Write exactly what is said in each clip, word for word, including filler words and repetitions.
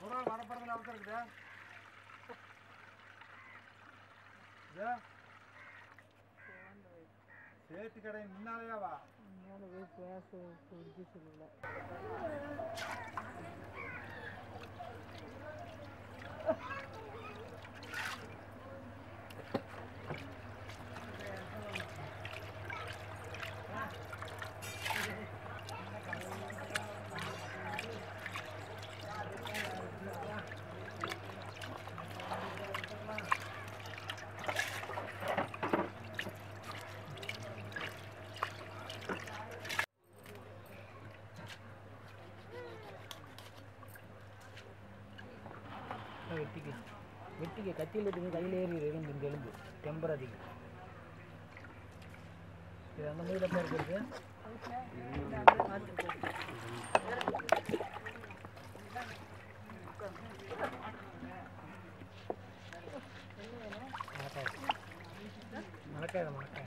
புறால் வரப்படுறதுல அவசரம் இருக்குதா? டே சேட்டு கடை முன்னாலயா வா. முன்னால போய் பேசு புரிஞ்சு சொல்லுல. Vettik, vettik katile dönün kayıleri verin dün gelin bu. Tempera değil. Ya ne böyle yapar böyle? Malakaya, malakaya.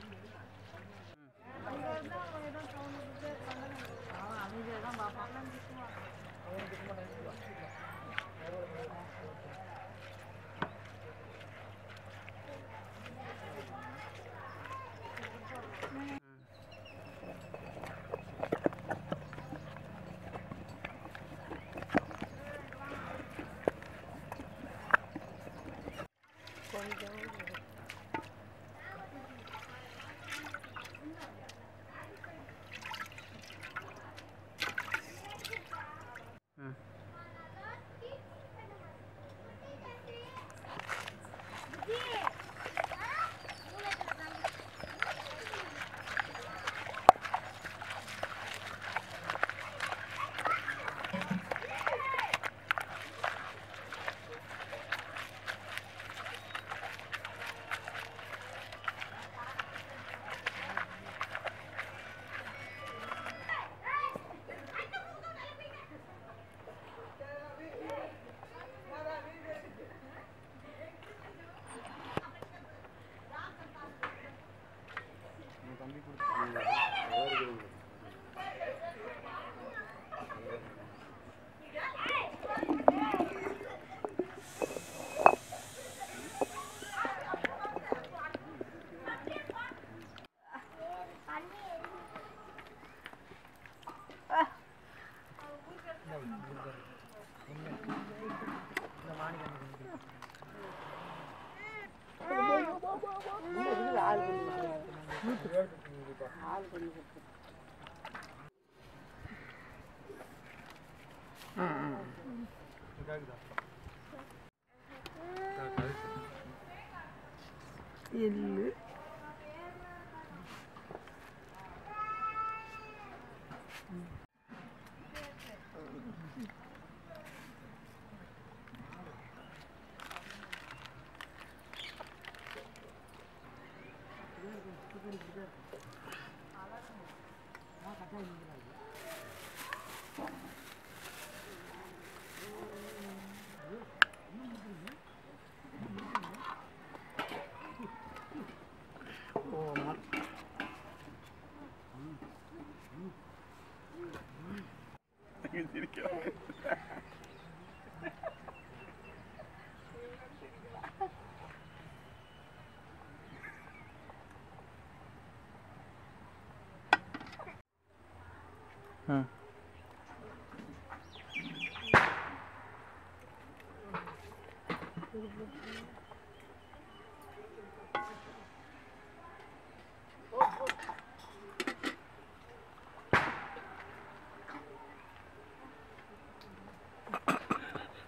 İlli. Hı.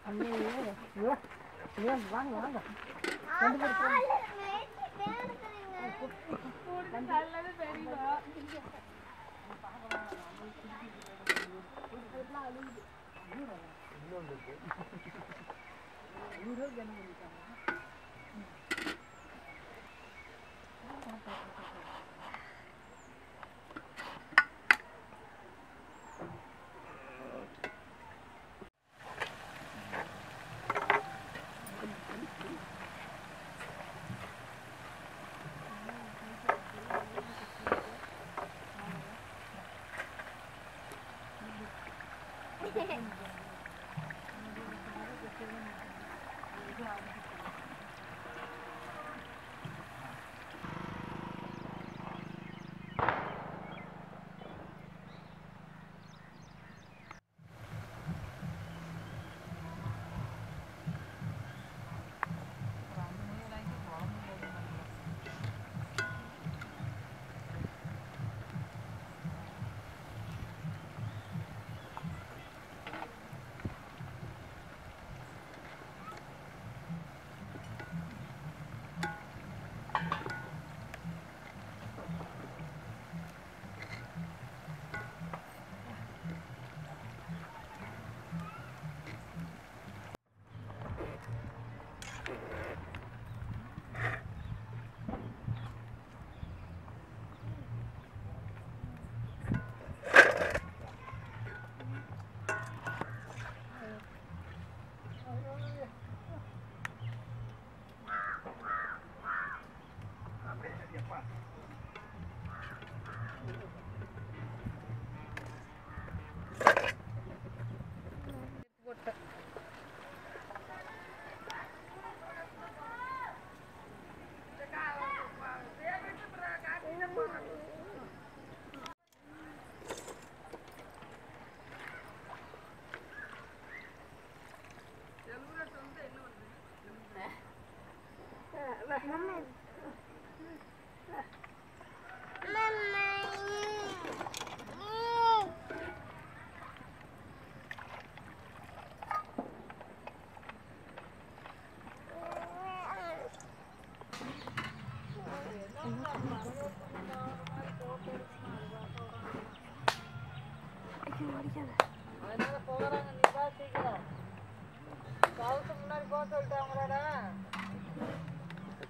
Anne ya, ya, ya var mı var mı? Ben de varım. Ben de varım. Thank you.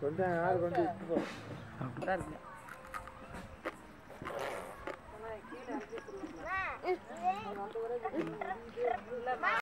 Gönder her gönder tutma. Gönder. Bana iki tane tutma.